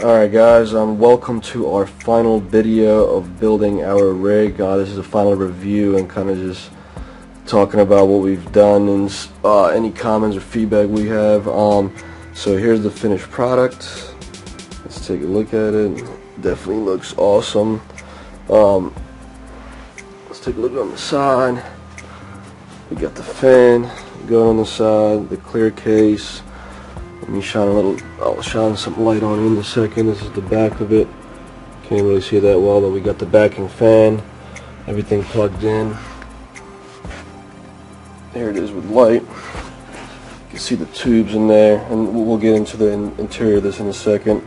Alright guys, welcome to our final video of building our rig. This is a final review and kind of just talking about what we've done and any comments or feedback we have. So here's the finished product. Let's take a look at it. Definitely looks awesome. Let's take a look on the side. We got the fan going on the side, the clear case. Let me shine a little, I'll shine some light on it in a second. This is the back of it. Can't really see that well, but we got the backing fan, everything plugged in. There it is with light. You can see the tubes in there, and we'll get into the interior of this in a second.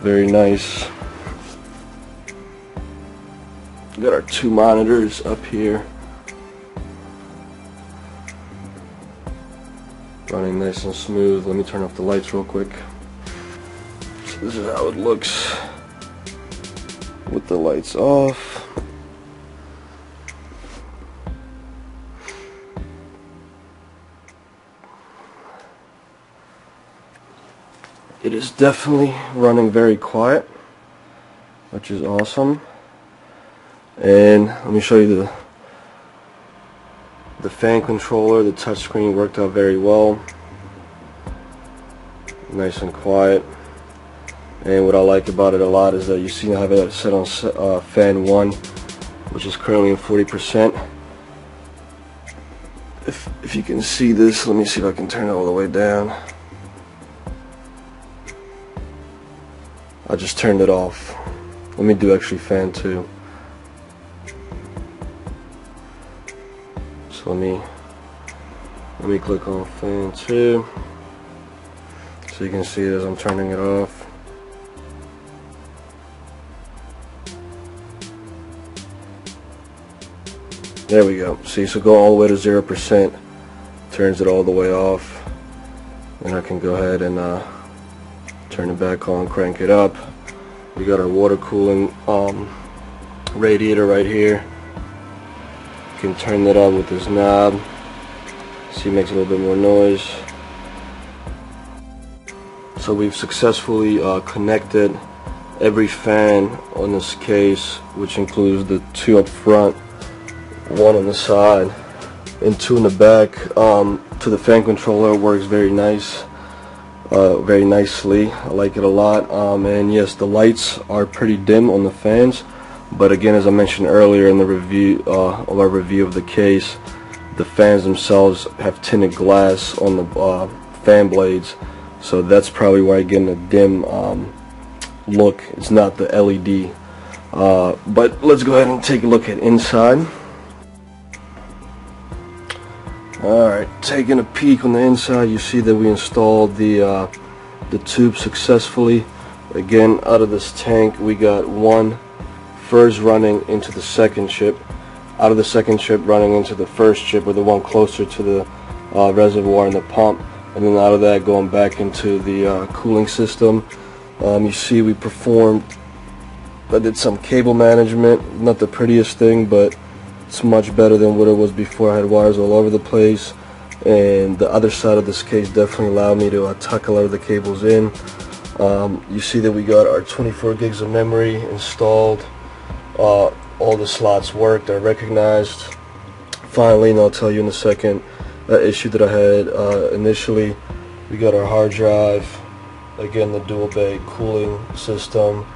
Very nice. We got our two monitors up here, running nice and smooth. Let me turn off the lights real quick. So this is how it looks with the lights off. It is definitely running very quiet, which is awesome. And let me show you the fan controller. The touchscreen worked out very well, nice and quiet. And what I like about it a lot is that you see I have it set on fan 1, which is currently in 40%. If you can see this, let me see if I can turn it all the way down. I just turned it off. Let me do actually fan 2. So let me click on fan 2, so you can see it as I'm turning it off. There we go. See, so go all the way to 0%, turns it all the way off. Then I can go ahead and turn it back on, crank it up. We got our water cooling radiator right here. Can turn that on with this knob. See, it makes a little bit more noise. So we've successfully connected every fan on this case, which includes the two up front, one on the side, and two in the back. To the fan controller. It works very nice, very nicely. I like it a lot. And yes, the lights are pretty dim on the fans. But again, as I mentioned earlier in the review of our review of the case, the fans themselves have tinted glass on the fan blades, so that's probably why you're getting a dim look. It's not the LED. But let's go ahead and take a look at inside. Alright, taking a peek on the inside, you see that we installed the tube successfully. Again, out of this tank we got one first running into the second chip, out of the second chip running into the first chip, or the one closer to the reservoir and the pump, and then out of that going back into the cooling system. You see we performed, I did some cable management, not the prettiest thing, but it's much better than what it was before. I had wires all over the place, and the other side of this case definitely allowed me to tuck a lot of the cables in. You see that we got our 24 gigs of memory installed. All the slots worked, they're recognized. Finally, and I'll tell you in a second, that issue that I had initially. We got our hard drive, again the dual bay cooling system.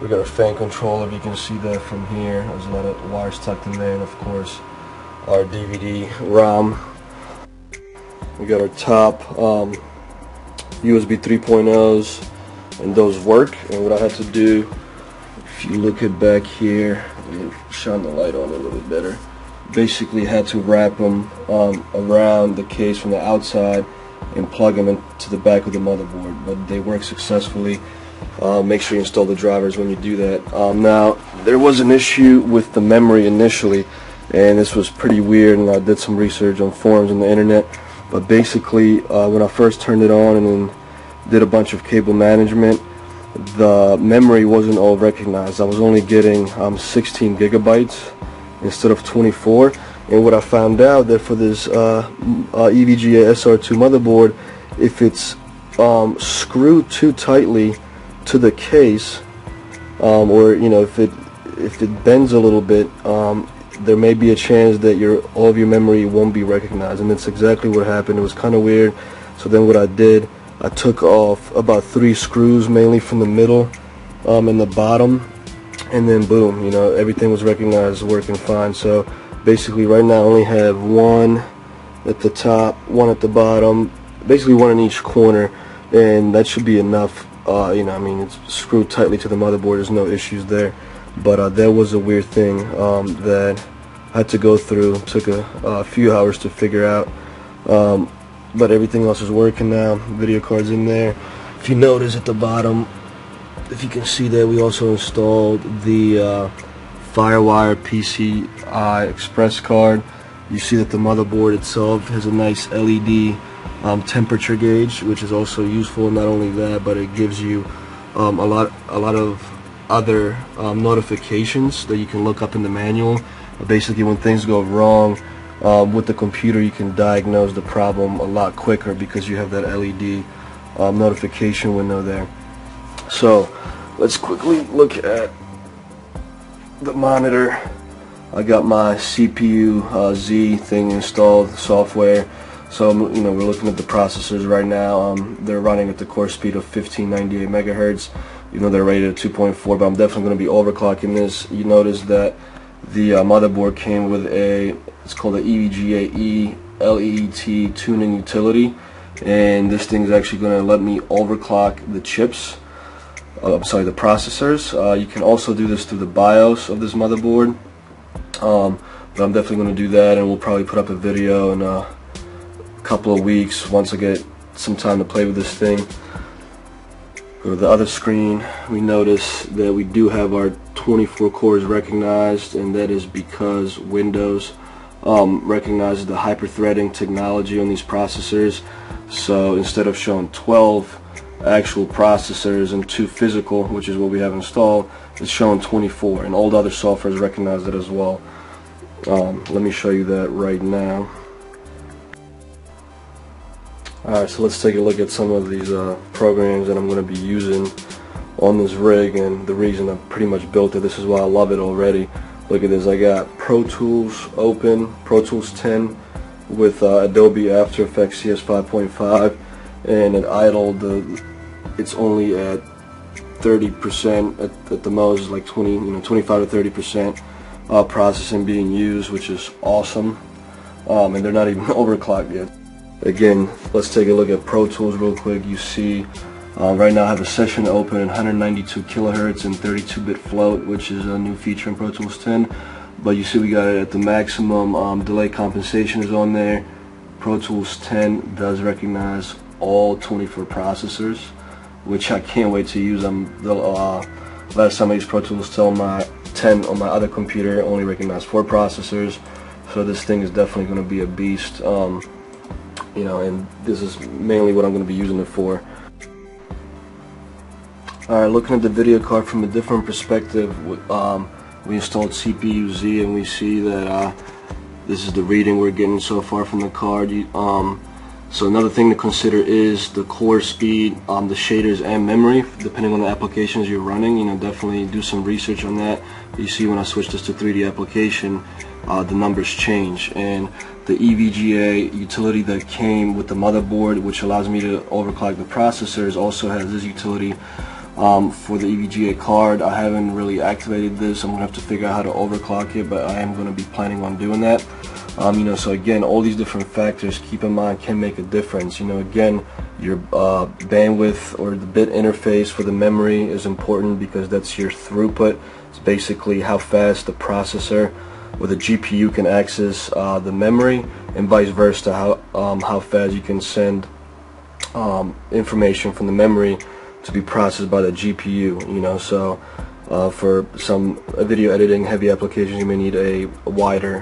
We got our fan controller, if you can see that from here. There's a lot of wires tucked in there, and of course our DVD ROM. We got our top USB 3.0s, and those work. And what I had to do, if you look at back here, shine the light on it a little bit better. Basically had to wrap them around the case from the outside and plug them into the back of the motherboard, but they work successfully. Make sure you install the drivers when you do that. Now, there was an issue with the memory initially, and this was pretty weird, and I did some research on forums on the internet, but basically when I first turned it on and then did a bunch of cable management, the memory wasn't all recognized. I was only getting 16 gigabytes instead of 24. And what I found out, that for this EVGA SR2 motherboard, if it's screw too tightly to the case, or you know, if it bends a little bit, there may be a chance that all of your memory won't be recognized, and that's exactly what happened. It was kind of weird. So then what I did, I took off about 3 screws, mainly from the middle and the bottom, and then boom, you know, everything was recognized, working fine. So basically right now I only have 1 at the top, 1 at the bottom, basically 1 in each corner, and that should be enough. You know, I mean, it's screwed tightly to the motherboard, there's no issues there. But that was a weird thing that I had to go through. It took a few hours to figure out, but everything else is working now. Video card's in there. If you notice at the bottom, if you can see there, we also installed the FireWire PCI Express card. You see that the motherboard itself has a nice LED temperature gauge, which is also useful. Not only that, but it gives you a lot of other notifications that you can look up in the manual. Basically, when things go wrong with the computer, you can diagnose the problem a lot quicker because you have that LED notification window there. So let's quickly look at the monitor. I got my CPU-Z thing installed, software. So you know, we're looking at the processors right now. They're running at the core speed of 1598 megahertz. You know, they're rated at 2.4, but I'm definitely going to be overclocking this. You notice that the motherboard came with it's called the EVGA E-LEET tuning utility, and this thing is actually going to let me overclock the chips. I'm sorry, the processors. You can also do this through the BIOS of this motherboard, but I'm definitely going to do that, and we'll probably put up a video in a couple of weeks once I get some time to play with this thing. Go to the other screen. We notice that we do have our 24 cores recognized, and that is because Windows recognizes the hyper threading technology on these processors. So instead of showing 12 actual processors and 2 physical, which is what we have installed, it's showing 24, and all the other softwares recognize it as well. Let me show you that right now. Alright, so let's take a look at some of these programs that I'm going to be using on this rig, and the reason I pretty much built it, this is why I love it already. Look at this, I got Pro Tools open, Pro Tools 10 with Adobe After Effects CS 5.5, and it idled, it's only at 30% at the most, like 20, you know, 25 to 30% processing being used, which is awesome, and they're not even overclocked yet. Again, let's take a look at Pro Tools real quick. You see, right now I have a session open at 192 kilohertz and 32-bit float, which is a new feature in Pro Tools 10. But you see we got it at the maximum. Delay compensation is on there. Pro Tools 10 does recognize all 24 processors, which I can't wait to use. Last time I used Pro Tools 10 on my other computer, only recognized 4 processors. So this thing is definitely going to be a beast. You know, and this is mainly what I'm going to be using it for. Alright, looking at the video card from a different perspective, we installed CPU-Z, and we see that this is the reading we're getting so far from the card. So another thing to consider is the core speed, the shaders, and memory, depending on the applications you're running. You know, definitely do some research on that. You see when I switch this to 3D application, the numbers change, and the EVGA utility that came with the motherboard, which allows me to overclock the processors, also has this utility for the EVGA card. I haven't really activated this. I'm going to have to figure out how to overclock it, but I am going to be planning on doing that. You know, so again, all these different factors, keep in mind, can make a difference. You know, again, your bandwidth or the bit interface for the memory is important because that's your throughput. It's basically how fast the processor or the GPU can access the memory, and vice versa, how fast you can send information from the memory to be processed by the GPU. You know, so for some video editing heavy applications, you may need a wider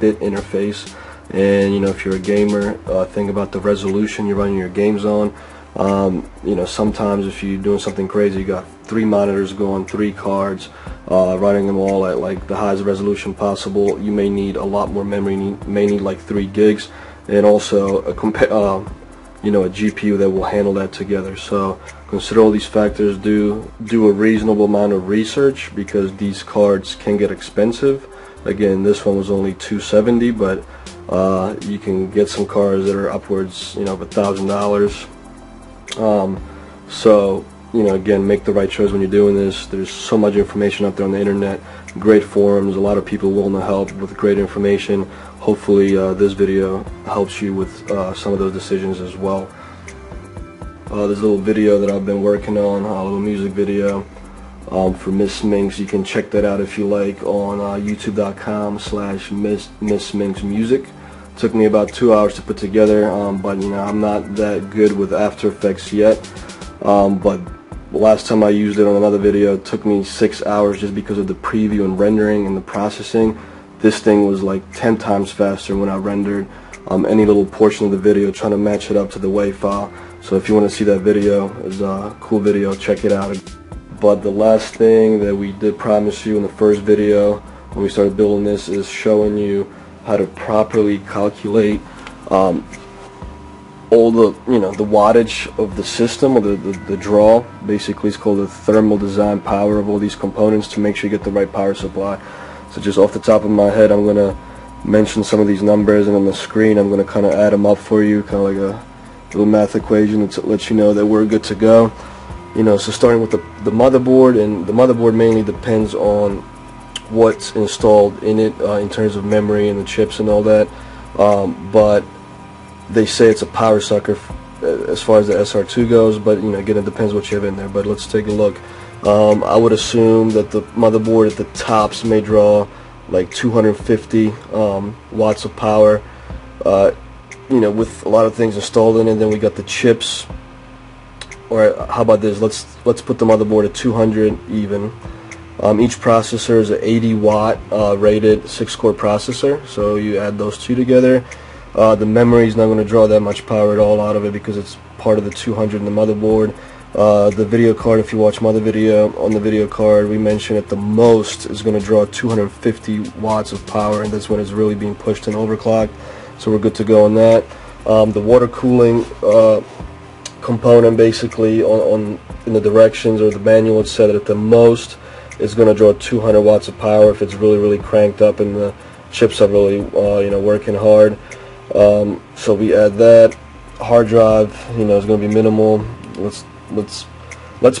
bit interface. And you know, if you're a gamer, think about the resolution you're running your games on. You know, sometimes if you're doing something crazy, you got 3 monitors going, 3 cards, running them all at like the highest resolution possible, you may need a lot more memory, you may need like 3 gigs, and also a you know, a GPU that will handle that together. So consider all these factors. Do a reasonable amount of research because these cards can get expensive. Again, this one was only $270, but you can get some cards that are upwards, you know, of $1,000. So, you know, again, make the right choice when you're doing this. There's so much information out there on the internet, great forums, a lot of people willing to help with great information. Hopefully this video helps you with some of those decisions as well. This little video that I've been working on, a little music video for Miss Minx, you can check that out if you like on youtube.com/missminxmusic. Took me about 2 hours to put together, but you know, I'm not that good with After Effects yet, but last time I used it on another video, it took me 6 hours just because of the preview and rendering and the processing. This thing was like 10 times faster when I rendered any little portion of the video, trying to match it up to the WAV file. So if you want to see that video, it's a cool video, check it out. But the last thing that we did promise you in the first video when we started building this is showing you how to properly calculate all the, you know, the wattage of the system, or the draw. Basically, it's called the thermal design power of all these components to make sure you get the right power supply. So just off the top of my head, I'm gonna mention some of these numbers, and on the screen I'm gonna kind of add them up for you, kind of like a little math equation to let you know that we're good to go. You know, so starting with the motherboard, and the motherboard mainly depends on what's installed in it in terms of memory and the chips and all that. But they say it's a power sucker as far as the SR2 goes, but you know, again, it depends what you have in there. But let's take a look. I would assume that the motherboard at the tops may draw like 250 watts of power, you know, with a lot of things installed in it. Then we got the chips, or how about this, let's put the motherboard at 200 even. Each processor is an 80 watt rated 6-core processor, so you add those two together. The memory is not going to draw that much power at all out of it because it's part of the 200 in the motherboard. The video card, if you watch my other video, on the video card we mentioned at the most is going to draw 250 watts of power, and that's when it's really being pushed and overclocked, so we're good to go on that. The water cooling component, basically in the directions or the manual, it said at the most is going to draw 200 watts of power if it's really cranked up and the chips are really you know, working hard. So we add that. Hard drive, you know, is going to be minimal. Let's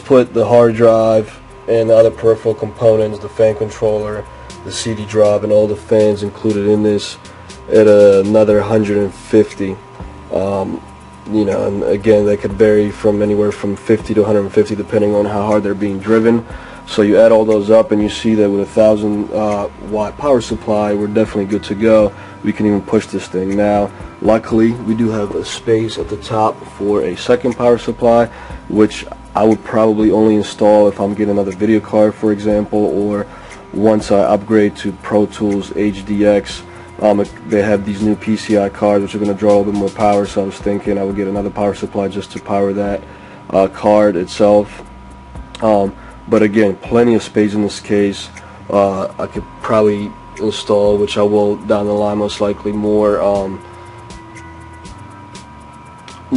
put the hard drive and the other peripheral components, the fan controller, the CD drive, and all the fans included in this at another 150. You know, and again, they could vary from anywhere from 50 to 150 depending on how hard they're being driven. So you add all those up and you see that with a 1,000 watt power supply, we're definitely good to go. We can even push this thing. Now, luckily, we do have a space at the top for a second power supply, which I would probably only install if I'm getting another video card, for example, or once I upgrade to Pro Tools HDX. They have these new PCI cards which are going to draw a little bit more power, so I was thinking I would get another power supply just to power that card itself. But again, plenty of space in this case. I could probably install, which I will down the line most likely, more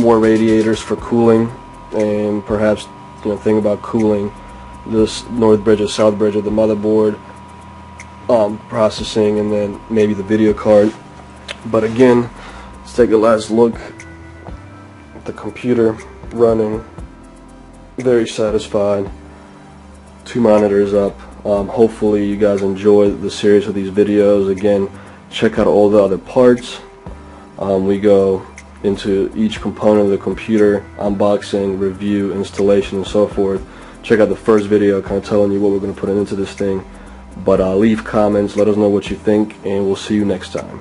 radiators for cooling, and perhaps, you know, think about cooling this north bridge or south bridge of the motherboard, processing, and then maybe the video card. But again, let's take a last look at the computer running. Very satisfied. 2 monitors up. Hopefully you guys enjoy the series of these videos. Again, check out all the other parts. We go into each component of the computer, unboxing, review, installation, and so forth. Check out the first video kind of telling you what we're going to put into this thing. But leave comments, let us know what you think, and we'll see you next time.